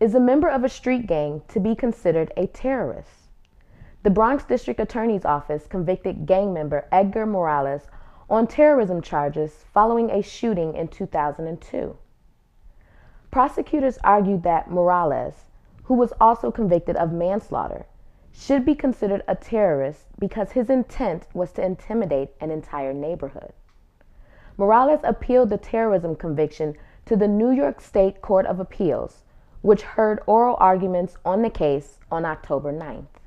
Is a member of a street gang to be considered a terrorist? The Bronx District Attorney's Office convicted gang member Edgar Moralis on terrorism charges following a shooting in 2002. Prosecutors argued that Moralis, who was also convicted of manslaughter, should be considered a terrorist because his intent was to intimidate an entire neighborhood. Moralis appealed the terrorism conviction to the New York State Court of Appeals, which heard oral arguments on the case on October 9th.